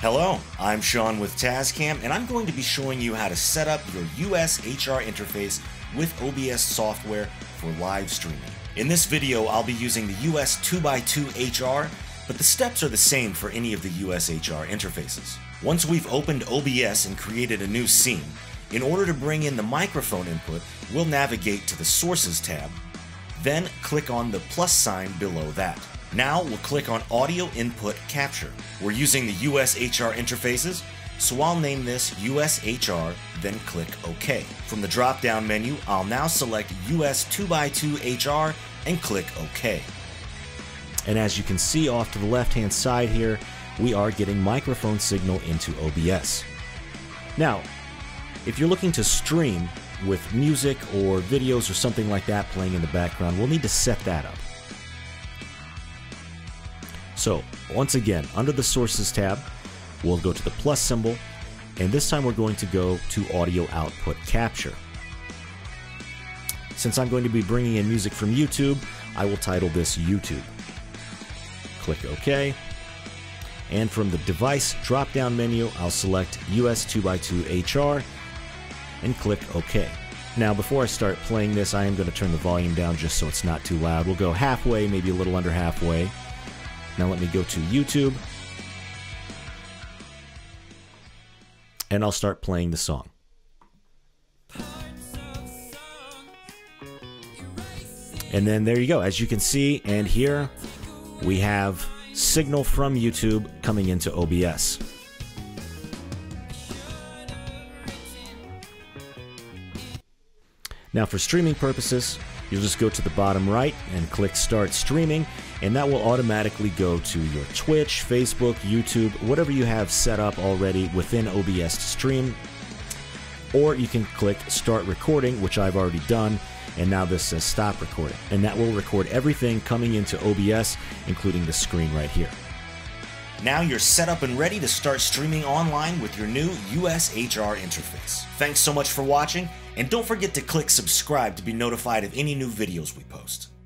Hello, I'm Sean with TASCAM, and I'm going to be showing you how to set up your US HR interface with OBS software for live streaming. In this video, I'll be using the US 2x2 HR, but the steps are the same for any of the US HR interfaces. Once we've opened OBS and created a new scene, in order to bring in the microphone input, we'll navigate to the Sources tab, then click on the plus sign below that. Now we'll click on Audio Input Capture. We're using the US HR interfaces, so I'll name this US HR, then click OK. From the drop-down menu, I'll now select US 2x2 HR and click OK. And as you can see off to the left-hand side here, we are getting microphone signal into OBS. Now, if you're looking to stream with music or videos or something like that playing in the background, we'll need to set that up. So once again, under the Sources tab, we'll go to the plus symbol, and this time we're going to go to Audio Output Capture. Since I'm going to be bringing in music from YouTube, I will title this YouTube. Click OK, and from the Device drop-down menu, I'll select US 2x2 HR and click OK. Now, before I start playing this, I am going to turn the volume down just so it's not too loud. We'll go halfway, maybe a little under halfway. Now let me go to YouTube, and I'll start playing the song. And then there you go. As you can see and hear, we have signal from YouTube coming into OBS. Now for streaming purposes, you'll just go to the bottom right and click Start Streaming, and that will automatically go to your Twitch, Facebook, YouTube, whatever you have set up already within OBS to stream. Or you can click Start Recording, which I've already done, and now this says Stop Recording. And that will record everything coming into OBS, including the screen right here. Now you're set up and ready to start streaming online with your new US HR interface. Thanks so much for watching, and don't forget to click subscribe to be notified of any new videos we post.